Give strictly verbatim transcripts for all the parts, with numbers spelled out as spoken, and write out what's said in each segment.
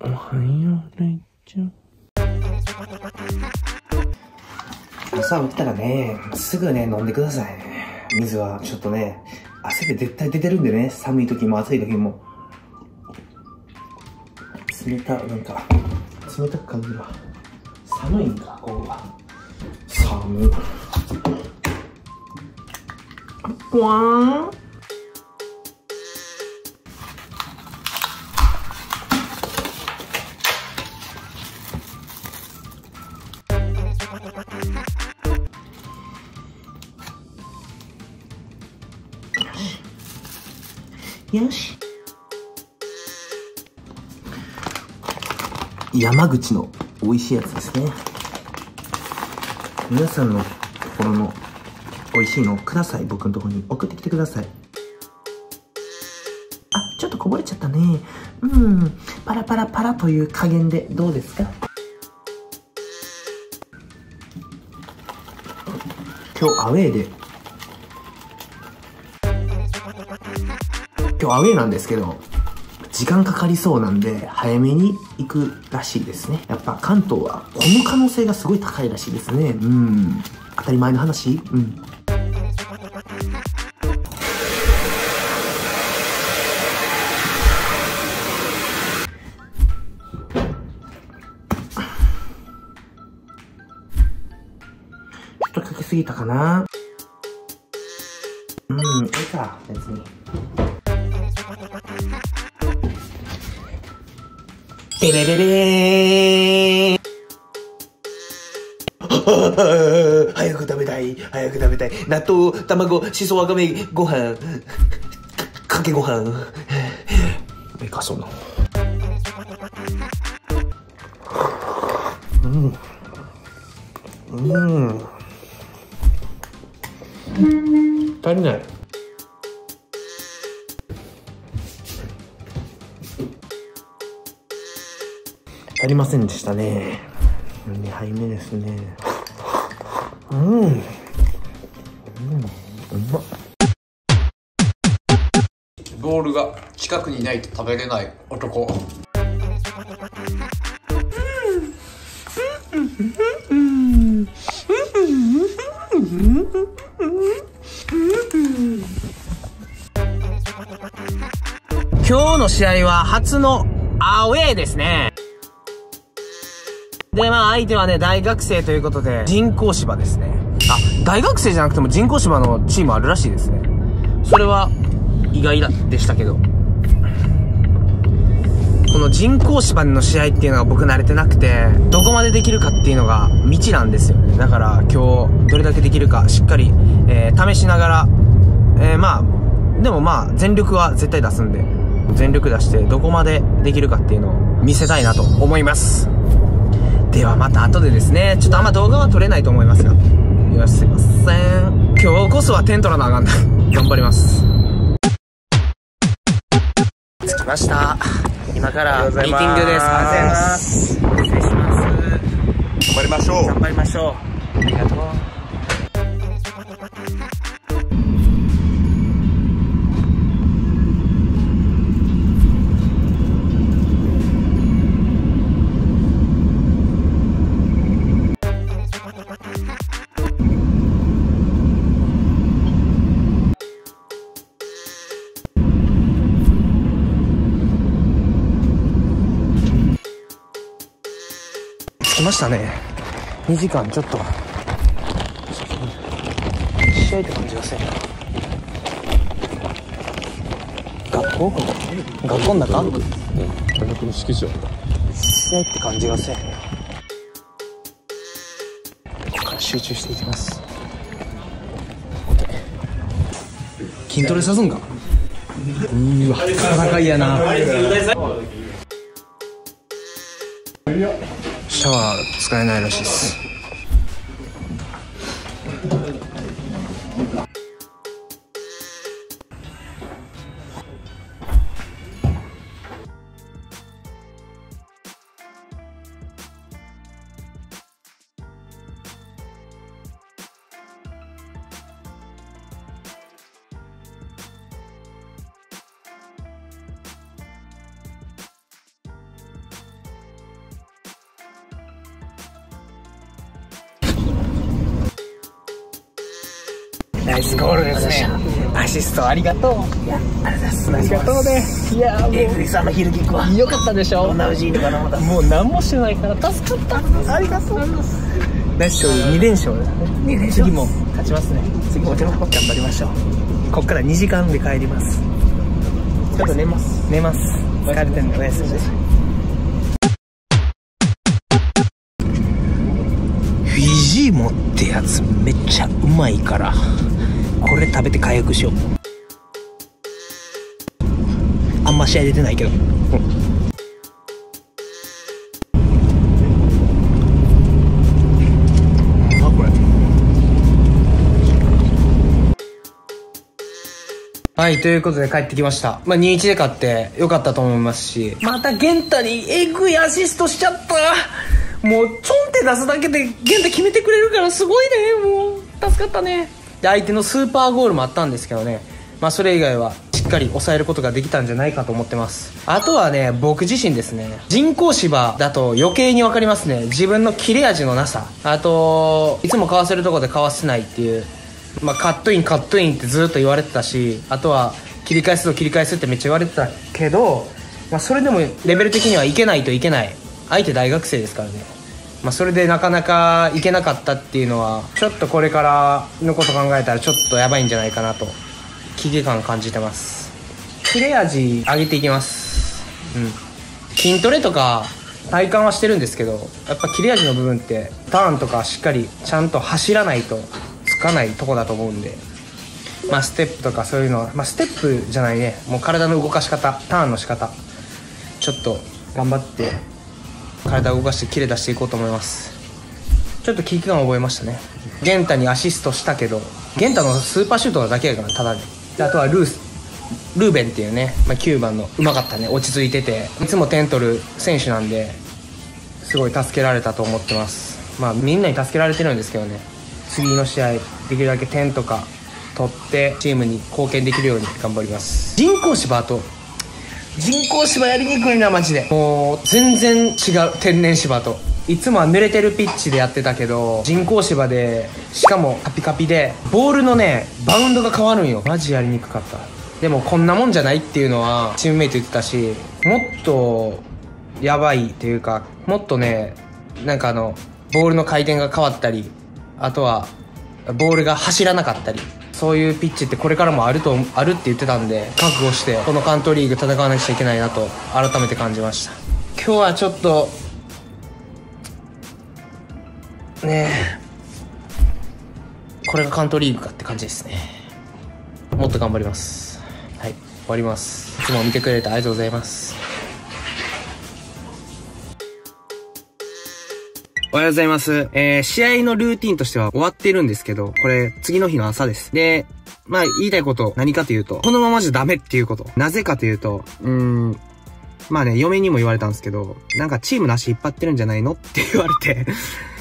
おはよう、レイちゃん。朝起きたらね、すぐね、飲んでください。水はちょっとね、汗で絶対出てるんでね、寒い時も暑い時も。冷た、なんか、冷たく感じるわ。寒いんか、ここは。寒い。ぽわーん。よし、山口の美味しいやつですね。皆さんのところの美味しいのをください。僕のところに送ってきてください。あ、ちょっとこぼれちゃったね。うん、パラパラパラという加減でどうですか。今日アウェーで、今日アウェーなんですけど、時間かかりそうなんで早めに行くらしいですね。やっぱ関東はこの可能性がすごい高いらしいですね。うん、当たり前の話。うん、ちょっとかけすぎたかな。うん、いいか別に。てれれれー。早く食べたい、早く食べたい。納豆、卵、しそわかめ、ご飯、か, かけご飯。めかそうな。うん。うん。足りない。ありませんでしたね。にはいめですね。うん。うん。うまっ。ボールが近くにないと食べれない男。今日の試合は初のアウェーですね。で、まあ相手はね、大学生ということで、人工芝ですね。あ、大学生じゃなくても人工芝のチームあるらしいですね。それは意外でしたけど。この人工芝の試合っていうのが僕慣れてなくて、どこまでできるかっていうのが未知なんですよね。だから今日どれだけできるかしっかり、えー、試しながら、えー、まあ、でもまあ全力は絶対出すんで、全力出してどこまでできるかっていうのを見せたいなと思います。ではまた後でですね、ちょっとあんま動画は撮れないと思いますが、よろし、すいません。今日こそは点取らなあかんな。頑張ります。着きました。今からミーティングです。ありがとうございます。失礼します。頑張りましょう、頑張りましょう。ありがとう。ましたね。にじかんちょっと試合って感じがする。学校、学校の中、大学の敷地は試合って感じがする。ここから集中していきます。筋トレさすんか。うわ、戦いやな。シャワー使えないらしいです。ナイスゴールですね。アシストありがとう。いや、ありがとうございます。ありがとうね。いやー、エグリさんのヒルキックは良かったでしょ。同じいいのかな、また。もう何もしてないから助かった。ありがとうございます。ナイス勝利、二連勝ですね。二連勝。次も勝ちますね。次もちろん頑張りましょう。こっから二時間で帰ります。ちょっと寝ます。寝ます。疲れてるんでおやすみです。フィジーモってやつめっちゃうまいからこれ食べて回復しよう。あんま試合出てないけど、うん、あ、これはい、ということで帰ってきました。まあ、にたいいちで勝ってよかったと思いますし、また源太にエグいアシストしちゃった。もうちょんって出すだけでゲンタ決めてくれるからすごいね。もう助かったね。で、相手のスーパーゴールもあったんですけどね、まあ、それ以外はしっかり抑えることができたんじゃないかと思ってます。あとはね、僕自身ですね、人工芝だと余計に分かりますね、自分の切れ味のなさ。あといつもかわせるとこでかわせないっていう、まあ、カットインカットインってずっと言われてたし、あとは切り返すと切り返すってめっちゃ言われてたけど、まあ、それでもレベル的にはいけないといけない。相手大学生ですからね、まあ、それでなかなかいけなかったっていうのはちょっとこれからのこと考えたらちょっとやばいんじゃないかなと危機感感じてます。切れ味上げていきます、うん、筋トレとか体幹はしてるんですけど、やっぱ切れ味の部分ってターンとかしっかりちゃんと走らないとつかないとこだと思うんで、まあ、ステップとかそういうのは、まあ、ステップじゃないね、もう体の動かし方、ターンの仕方ちょっと頑張って。体を動かしてキレ出していこうと思います。ちょっと危機感を覚えましたね。源太にアシストしたけど源太のスーパーシュートだけやからただで、であとはルースルーベンっていうね、まあ、きゅうばんのうまかったね。落ち着いてていつも点取る選手なんですごい助けられたと思ってます。まあみんなに助けられてるんですけどね、次の試合できるだけ点とか取ってチームに貢献できるように頑張ります。人工芝と人工芝やりにくいなマジで。もう全然違う。天然芝といつもは濡れてるピッチでやってたけど、人工芝でしかもカピカピでボールのねバウンドが変わるんよ。マジやりにくかった。でもこんなもんじゃないっていうのはチームメイト言ってたし、もっとやばいっていうか、もっとねなんかあのボールの回転が変わったり、あとはボールが走らなかったり、そういうピッチってこれからもあるとあるって言ってたんで、覚悟してこの関東リーグ戦わなくちゃいけないなと改めて感じました。今日はちょっとねえ、これが関東リーグかって感じですね。もっと頑張ります。はい、終わります。いつも見てくれてありがとうございます。おはようございます。えー、試合のルーティンとしては終わってるんですけど、これ、次の日の朝です。で、まあ、言いたいこと、何かというと、このままじゃダメっていうこと。なぜかというと、うーん、まあね、嫁にも言われたんですけど、なんかチームの足引っ張ってるんじゃないのって言われて、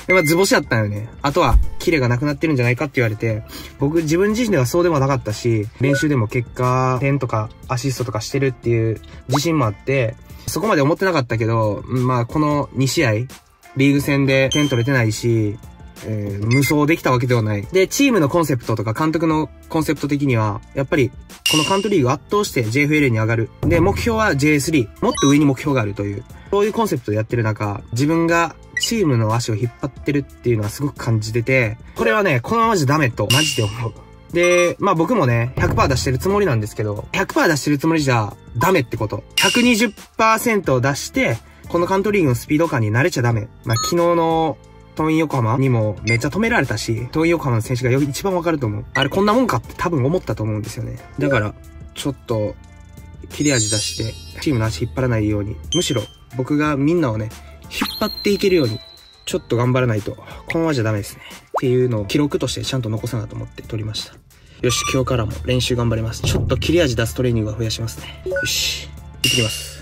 でまあ、図星だったんよね。あとは、キレがなくなってるんじゃないかって言われて、僕、自分自身ではそうでもなかったし、練習でも結果、点とか、アシストとかしてるっていう自信もあって、そこまで思ってなかったけど、まあ、このにしあい、リーグ戦で点取れてないし、えー、無双できたわけではない。で、チームのコンセプトとか監督のコンセプト的には、やっぱり、このカントリーグ圧倒して ジェイエフエル に上がる。で、目標は ジェイスリー。もっと上に目標があるという。そういうコンセプトでやってる中、自分がチームの足を引っ張ってるっていうのはすごく感じてて、これはね、このままじゃダメと、マジで思う。で、まあ僕もね、ひゃくパーセント 出してるつもりなんですけど、ひゃくパーセント 出してるつもりじゃダメってこと。ひゃくにじゅっパーセント を出して、このカントリーグのスピード感に慣れちゃダメ。まあ、昨日のトイン横浜にもめっちゃ止められたし、トイン横浜の選手がよ一番わかると思う。あれこんなもんかって多分思ったと思うんですよね。だから、ちょっと、切れ味出して、チームの足引っ張らないように、むしろ僕がみんなをね、引っ張っていけるように、ちょっと頑張らないと、このままじゃダメですね。っていうのを記録としてちゃんと残さなと思って撮りました。よし、今日からも練習頑張ります。ちょっと切れ味出すトレーニングは増やしますね。よし、行ってきます。